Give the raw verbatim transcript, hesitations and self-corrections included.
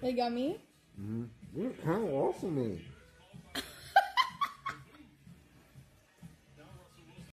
Hey, Gummy. Mm-hmm. Look how awesome it is.